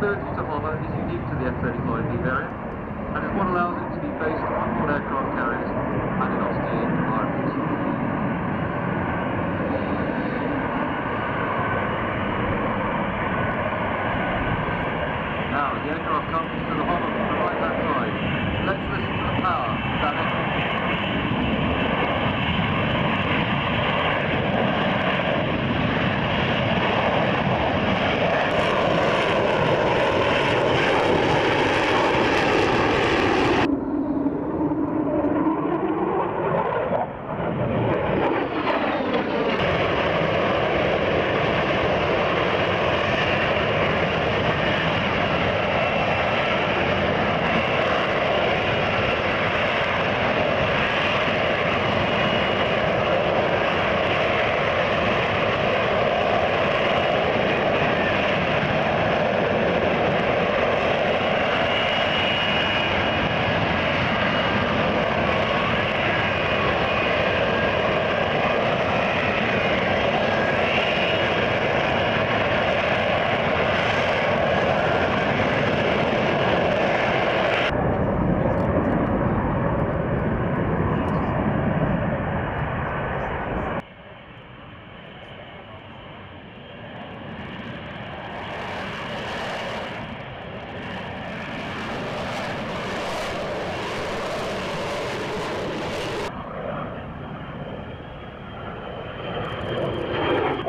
ability to hover is unique to the F-35B variant, and is what allows it to be based on all aircraft carriers and in austere environments. Now, the aircraft comes to the hover from the right-hand side. Let's listen to the power of that engine.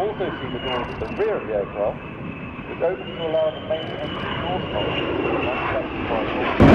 Also seen the doors at the rear of the aircraft, which opens to allow the main engine exhaust nozzle to be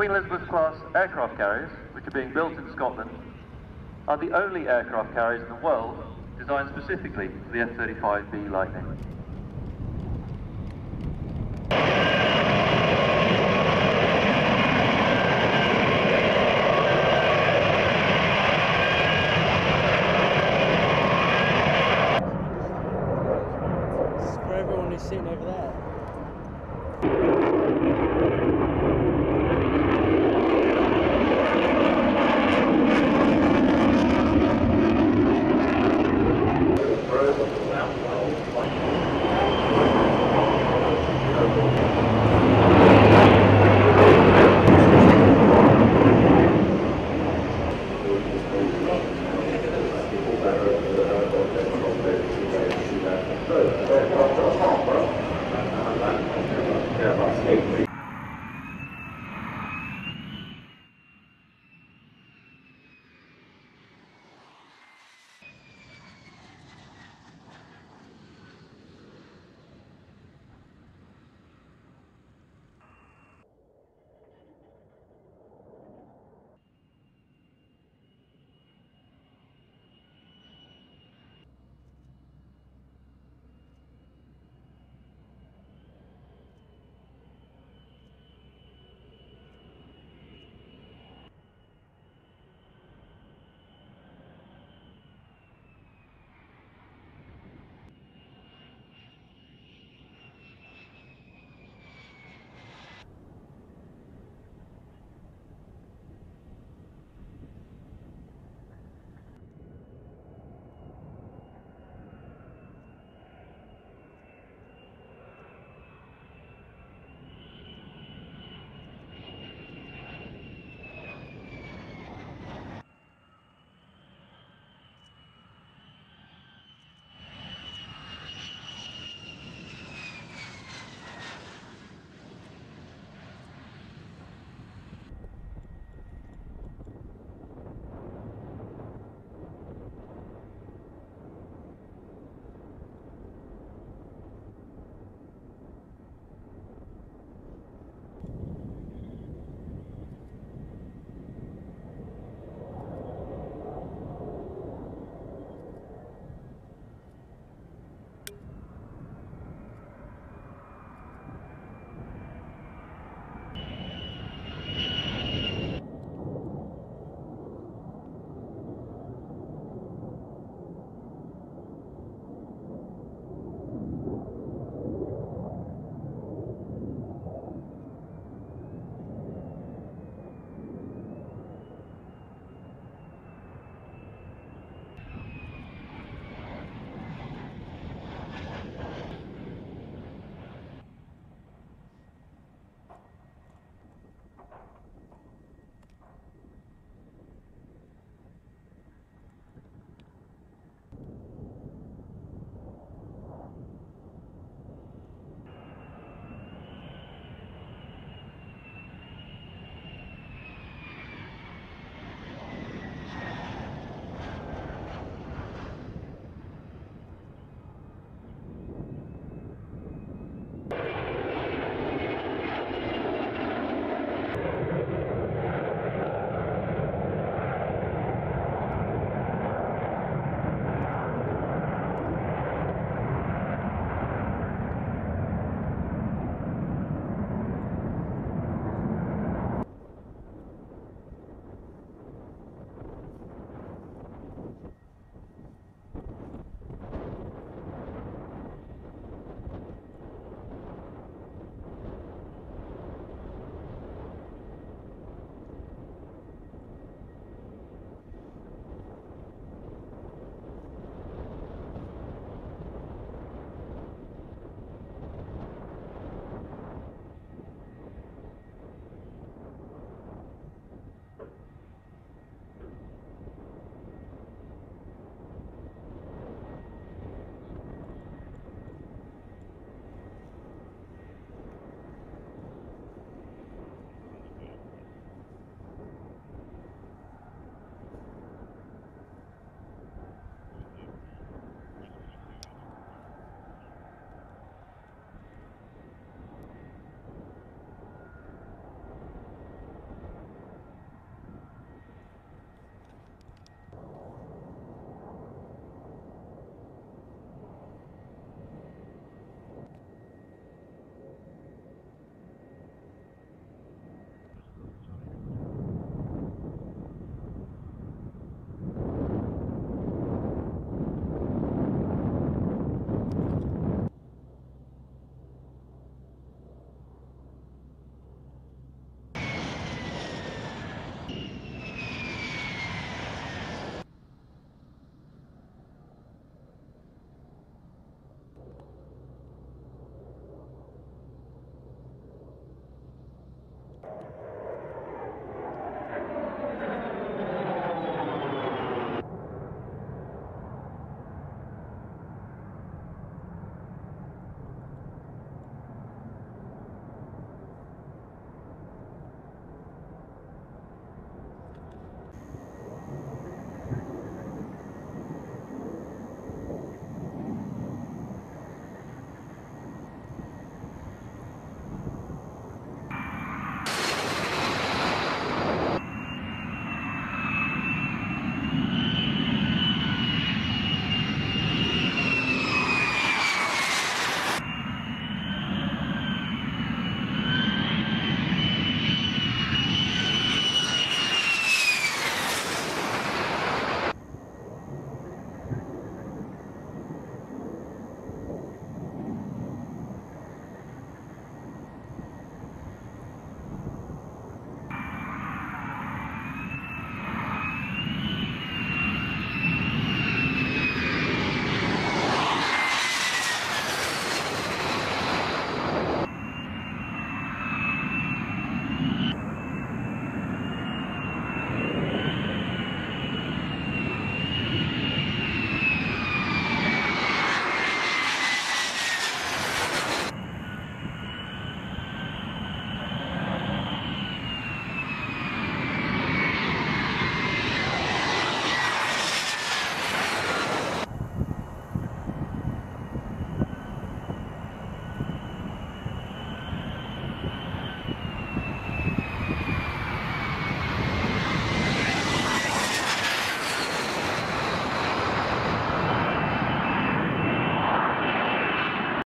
Queen Elizabeth-class aircraft carriers, which are being built in Scotland, are the only aircraft carriers in the world designed specifically for the F-35B Lightning.